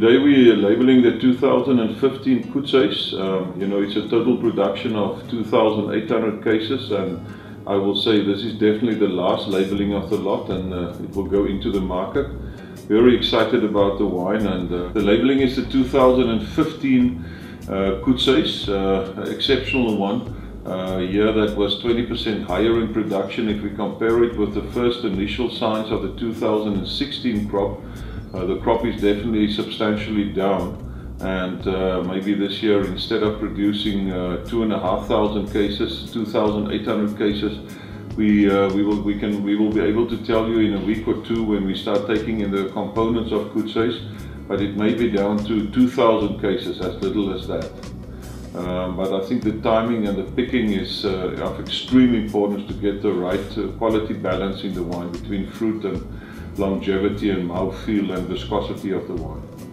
Today we are labeling the 2015 Koetshuis. You know, it's a total production of 2,800 cases, and I will say this is definitely the last labeling of the lot, and it will go into the market. Very excited about the wine, and the labeling is the 2015 Koetshuis, exceptional one. Year that was 20% higher in production if we compare it with the first initial signs of the 2016 crop. The crop is definitely substantially down, and maybe this year, instead of producing 2,500 cases, 2,800 cases, we will be able to tell you in a week or two when we start taking in the components of Koetshuis, but it may be down to 2,000 cases, as little as that. But I think the timing and the picking is of extreme importance to get the right quality balance in the wine between fruit and longevity and mouthfeel and viscosity of the wine.